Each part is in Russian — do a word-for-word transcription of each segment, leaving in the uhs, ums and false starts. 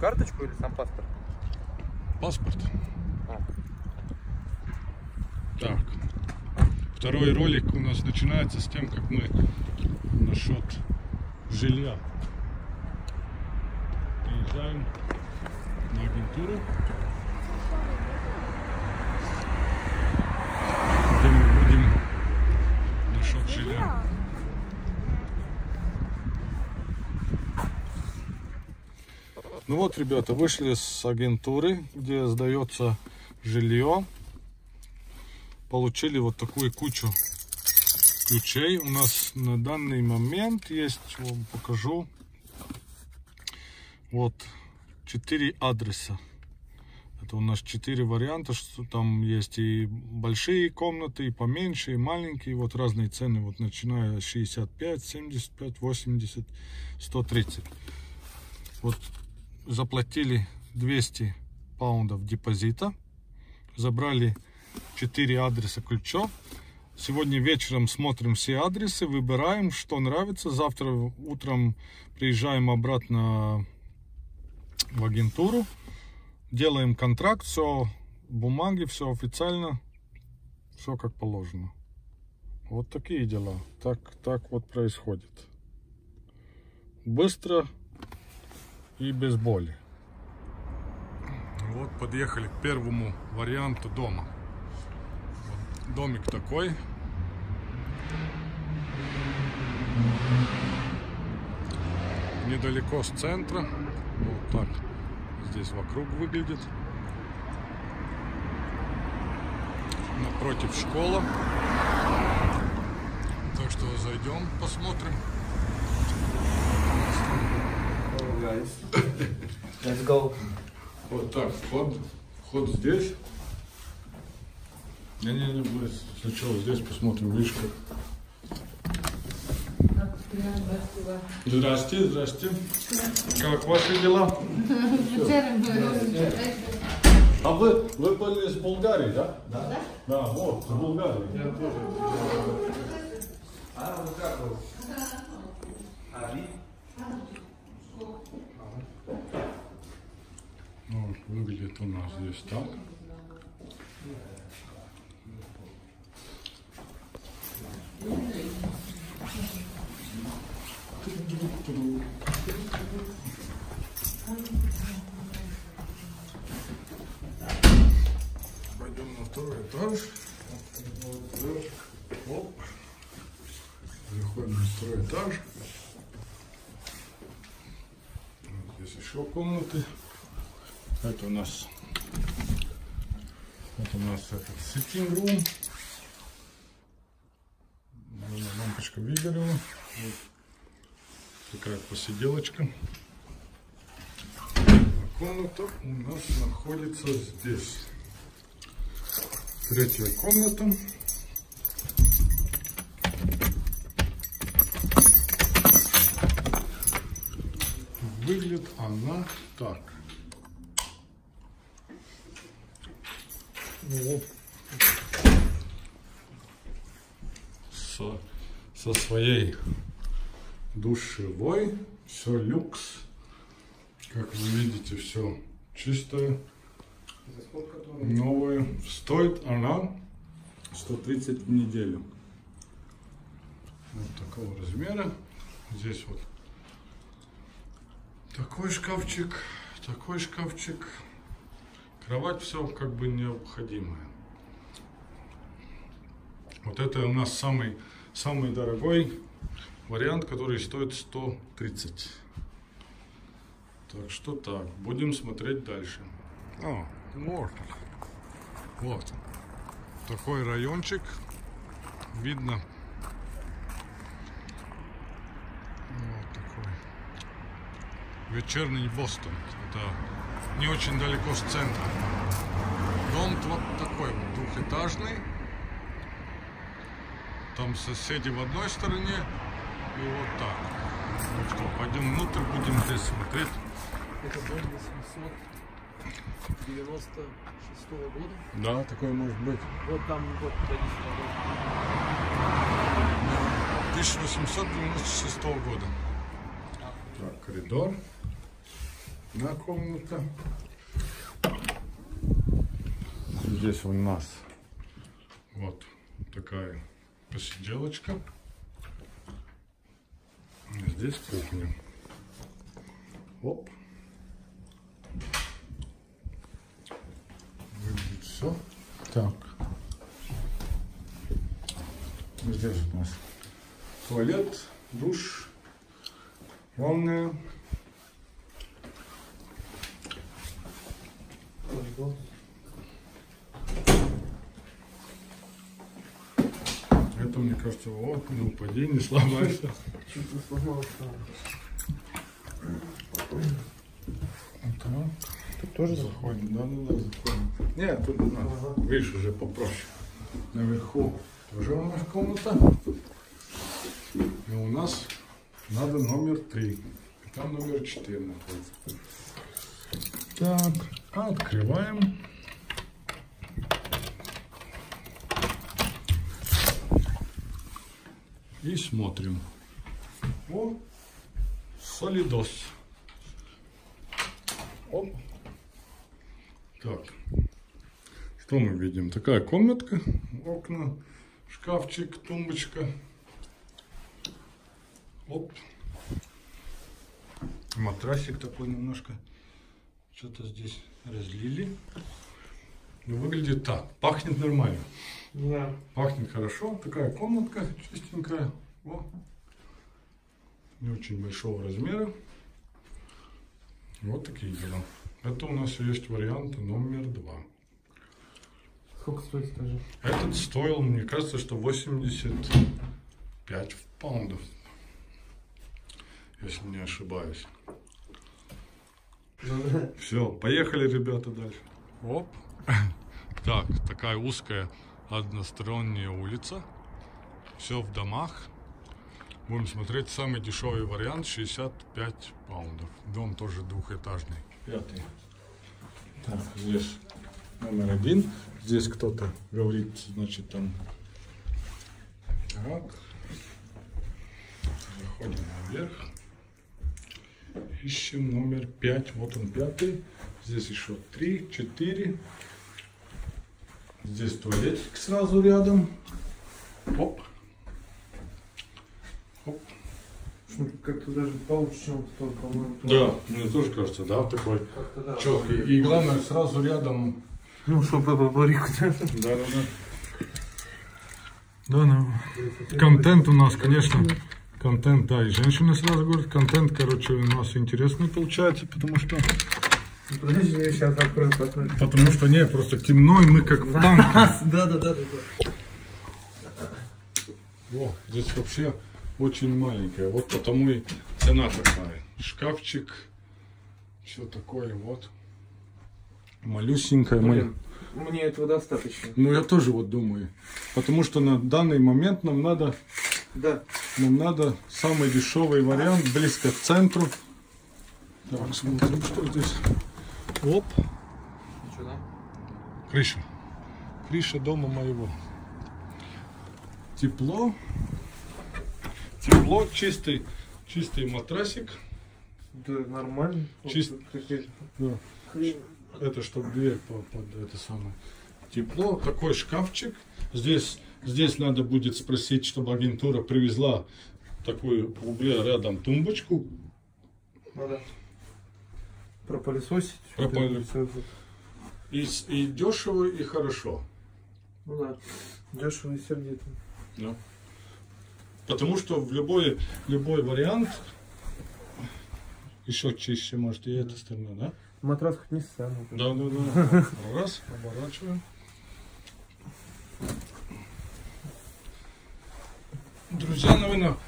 карточку или сам паспорт? Паспорт. А. Так. Второй ролик у нас начинается с тем, как мы насчет жилья приезжаем на агентуру, где мы будем насчет жилья. Ну вот, ребята, вышли с агентуры, где сдается жилье. Получили вот такую кучу ключей. У нас на данный момент есть, вам покажу, вот четыре адреса. Это у нас четыре варианта, что там есть и большие комнаты, и поменьше, и маленькие. Вот разные цены, вот начиная от шестьдесят пять, семьдесят пять, восемьдесят, сто тридцать. Вот заплатили двести паундов депозита, забрали четыре адреса ключа. Сегодня вечером смотрим все адресы, выбираем, что нравится. Завтра утром приезжаем обратно в агентуру, делаем контракт, все бумаги, все официально, все как положено. Вот такие дела. Так, так вот происходит. Быстро и без боли. Вот подъехали к первому варианту дома. Домик такой. Недалеко с центра. Вот так здесь вокруг выглядит. Напротив школа. Так что зайдем, посмотрим. Let's go. Вот так вход. Вход здесь. Не, не, не, мы сначала здесь посмотрим лишку. Здрасте, здрасте. Как ваши дела? А вы, вы были из Болгарии, да? Да. Да, вот, из Болгарии. Я тоже. А, ну как вы? Али? Вот, выглядит у нас здесь так. Пойдем на второй этаж. Оп. Заходим на второй этаж. Здесь еще комнаты. Это у нас, это у нас этот sitting room. Лампочка выгорела. Вот такая посиделочка. Комната у нас находится здесь. Третья комната. Выглядит она так. Вот. Со, со своей душевой, все люкс, как вы видите, все чистое, новое. Стоит она сто тридцать в неделю. Вот такого размера. Здесь вот такой шкафчик, такой шкафчик. Кровать, все как бы необходимое. Вот это у нас самый, самый дорогой вариант, который стоит сто тридцать. Так что так, будем смотреть дальше. А, вот. Вот. Такой райончик. Видно. Вот такой. Вечерний Бостон. Это не очень далеко с центра. Дом вот такой вот, двухэтажный. Там соседи в одной стороне и вот так. Ну что, пойдем внутрь, будем здесь смотреть. Это дом восемьсот девяносто шестого года? Да, такой может быть. Вот там год тысяча восемьсот девяносто шестого года. Так, коридор. на комната. Здесь у нас вот такая посиделочка. Здесь кухня. Оп. Выглядит все. Так. Здесь у нас туалет, душ, ванная. Это, мне кажется, вот, не упади, не сломайся. Чуть не сломался. Тут тоже заходим? Да, да, да, заходим. Нет, тут у нас, ага. Видишь, уже попроще. Наверху тоже у нас комната. И у нас надо номер три. И там номер четыре находится. Так, открываем. И смотрим. О, солидос. Оп. Так. Что мы видим? Такая комнатка, окна, шкафчик, тумбочка. Оп. Матрасик такой немножко. Что-то здесь разлили. Выглядит так. Пахнет нормально. Да. Пахнет хорошо. Такая комнатка чистенькая. О. Не очень большого размера. Вот такие дела. Это у нас есть вариант номер два. Сколько стоит, скажи? Этот стоил, мне кажется, что восемьдесят пять паундов. Если не ошибаюсь. Все, поехали, ребята, дальше. Оп. Так, такая узкая односторонняя улица. Все в домах. Будем смотреть самый дешевый вариант, шестьдесят пять паундов. Дом тоже двухэтажный. Пятый. Так, здесь номер один. Здесь кто-то говорит, значит, там. Так. Заходим наверх. Ищем номер пять. Вот он, пятый. Здесь еще три, четыре. Здесь туалетик сразу рядом. Оп. Оп. Как-то даже получше, чем тот, по-моему. Да, мне тоже кажется, да, такой да, четкий. Да. И главное, сразу рядом. Ну, чтобы побарикать. Да, да, да. Да, ну. Контент у нас, конечно. Контент, да, и женщины сразу говорят. Контент, короче, у нас интересный получается, потому что... Потому что, не, просто темно, и мы как в танке. Да, да, да, да. О, здесь вообще очень маленькая. Вот потому и цена такая. Шкафчик, все такое вот. Малюсенькая. Блин, малю... Мне этого достаточно. Ну, я тоже вот думаю. Потому что на данный момент нам надо... Да. Нам надо самый дешевый вариант, близко к центру. Так, смотрим, что здесь. Оп. Что, да? Крыша. Крыша дома моего. Тепло. Тепло, чистый, чистый матрасик. Да, нормально. Чист... Да. Это чтобы дверь под это самое. Тепло. Такой шкафчик. Здесь, здесь надо будет спросить, чтобы агентура привезла такую в угле рядом тумбочку. Надо. Пропылесосить. Пропылесосить. И, и дешево, и хорошо. Ну да, дешево и сердито. Да. Потому что в любой, любой вариант еще чище, может, и эта сторона, да? Матрас хоть не стану. Да, да, да. Раз, оборачиваем. Друзья, наверное,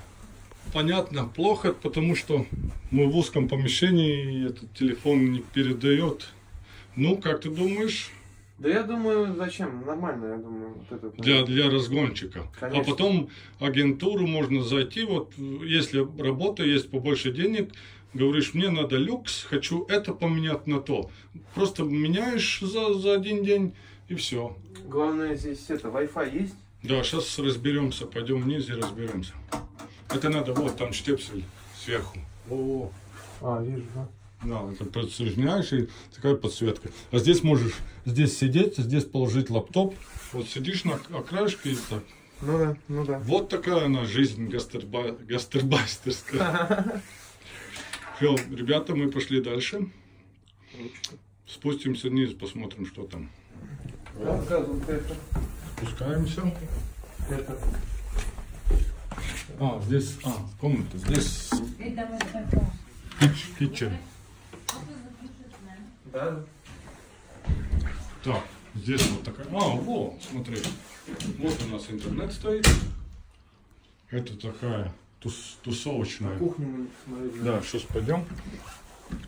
понятно, плохо, потому что мы в узком помещении, и этот телефон не передает. Ну, как ты думаешь? Да я думаю, зачем? Нормально, я думаю. Вот этот, для, для разгончика. Конечно. А потом агентуру можно зайти, вот если работа есть, побольше денег, говоришь, мне надо люкс, хочу это поменять на то. Просто меняешь за, за один день и все. Главное здесь это, Wi-Fi есть? Да, сейчас разберемся, пойдем вниз и разберемся. Это надо, вот там штепсель сверху. О, -о, -о. А, вижу, да? Да, это подсоединяешь, такая подсветка. А здесь можешь здесь сидеть, здесь положить лаптоп. Вот сидишь на окраешке и так. Ну да, ну да. Вот такая она жизнь гастарба... гастарбайстерская. Все, ребята, мы пошли дальше. Спустимся вниз, посмотрим, что там. Спускаемся. А, здесь, а, комната, здесь китчен. Так, здесь вот такая, а, во, смотри, вот у нас интернет стоит. Это такая тус тусовочная. Кухню, да, сейчас пойдем.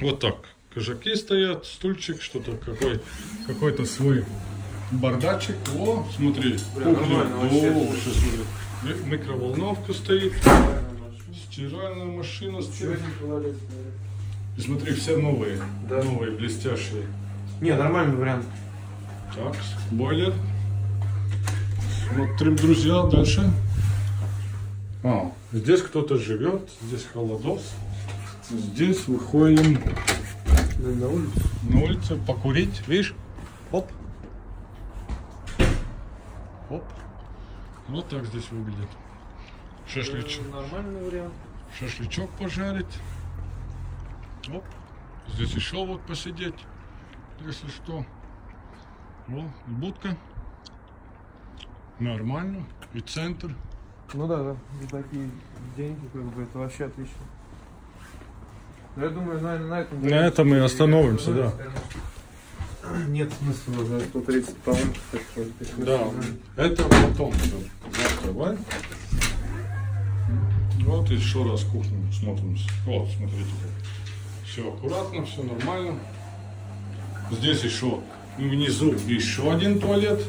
Вот так, кожаки стоят, стульчик, что-то, какой, какой-то свой бардачик. О, смотри, кухня, о, сейчас смотри. Микроволновка стоит, стиральная машина стоит. И смотри, все новые, да. Новые, блестящие. Не, нормальный вариант. Так, бойлер. Смотрим, друзья, дальше. А, здесь кто-то живет, здесь холодос. Здесь выходим на улицу, на улицу покурить, видишь? Оп. Оп. Вот так здесь выглядит. Шашлычок. Нормальный вариант. Шашлычок пожарить. Оп. Здесь еще вот посидеть, если что. О, будка. Нормально. И центр. Ну да, да. За такие деньги, как бы, это вообще отлично. Но я думаю, на, на этом... На этом мы остановимся, да. Нет смысла за сто тридцать талантов. Да, это потом. Закрывай. Вот еще раз кухню смотрим. Вот, смотрите как. Все аккуратно, все нормально. Здесь еще внизу еще один туалет.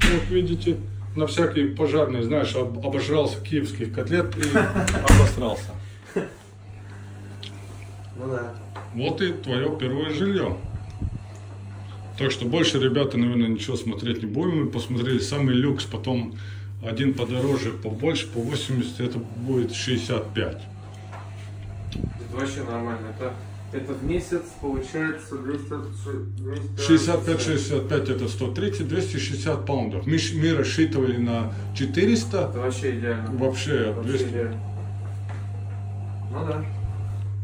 Как видите, на всякий пожарный, знаешь, обожрался киевских котлет и обосрался. Ну да. Вот и твое первое жилье. Так что больше, ребята, наверное, ничего смотреть не будем. Мы посмотрели самый люкс, потом один подороже, побольше, по восемьдесят, это будет шестьдесят пять. Это вообще нормально. Это, это в месяц получается двести шестьдесят пять, шестьдесят пять, это сто тридцать, двести шестьдесят паундов. Мы, мы рассчитывали на четыреста. Это вообще идеально. Вообще, это двести... вообще идеально. Ну да.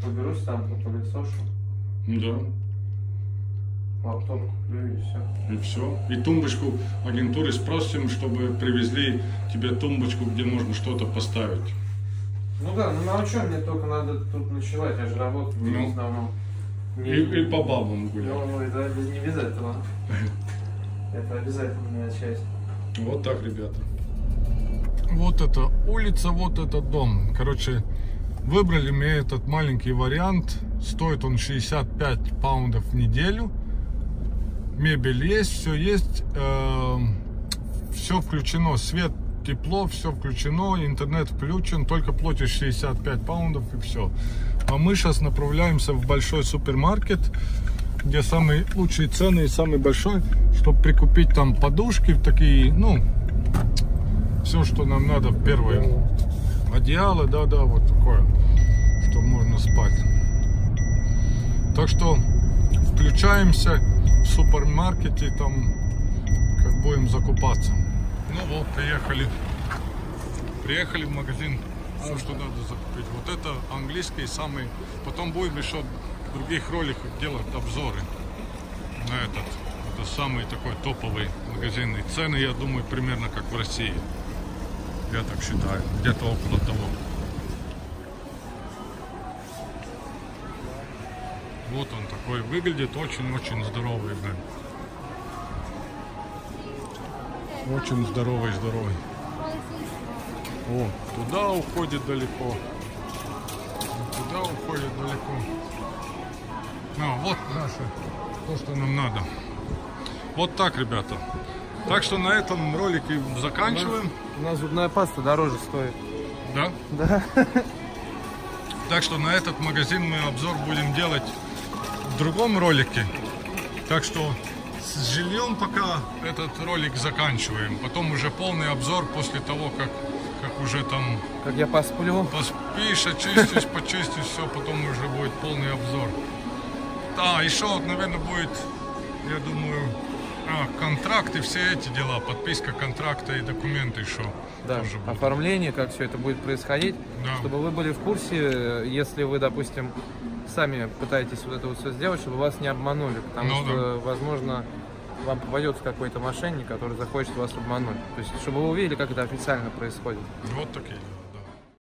Поберусь там, попылесошу. Да. Лаптоп куплю и все. И все. И тумбочку агентуры спросим, чтобы привезли тебе тумбочку, где можно что-то поставить. Ну да, ну научу, мне только надо тут ночевать, я же работаю, ну, в основном. Не... И, и по бабам гулять. Ну, это не обязательно. Это обязательная часть. Вот так, ребята. Вот это улица, вот этот дом. Короче, выбрали мне этот маленький вариант. Стоит он шестьдесят пять паундов в неделю. Мебель есть, все есть, э, все включено, свет, тепло, все включено, интернет включен, только платишь шестьдесят пять паундов и все. А мы сейчас направляемся в большой супермаркет, где самые лучшие цены и самый большой, чтобы прикупить там подушки, такие, ну, все, что нам надо в первое. Одеяло, да-да, вот такое, что можно спать. Так что включаемся. В супермаркете там как будем закупаться. Ну вот, приехали приехали в магазин, все, что надо закупить. Вот это английский самый, потом будем еще в других роликах делать обзоры на этот. Это самый такой топовый магазин, и цены, я думаю, примерно как в России, я так считаю, где-то около того. Вот он такой выглядит, очень-очень здоровый, блин. Очень здоровый, здоровый. О, туда уходит далеко. Туда уходит далеко. Ну, вот наше, то, что нам надо. Вот так, ребята. Так что на этом ролике заканчиваем. У нас зубная паста дороже стоит. Да? Да. Так что на этот магазин мы обзор будем делать в другом ролике. Так что с жильем пока этот ролик заканчиваем. Потом уже полный обзор после того, как, как уже там... Как я посплю. Поспишь, очистишь, почистишь, все, потом уже будет полный обзор. А, еще, наверное, будет, я думаю, а, контракты, все эти дела, подписка контракта и документы еще. Да, оформление, как все это будет происходить, да. Чтобы вы были в курсе, если вы, допустим, сами пытаетесь вот это вот все сделать, чтобы вас не обманули, потому ну, что, да. возможно, вам попадется какой-то мошенник, который захочет вас обмануть. То есть, чтобы вы увидели, как это официально происходит. Вот такие.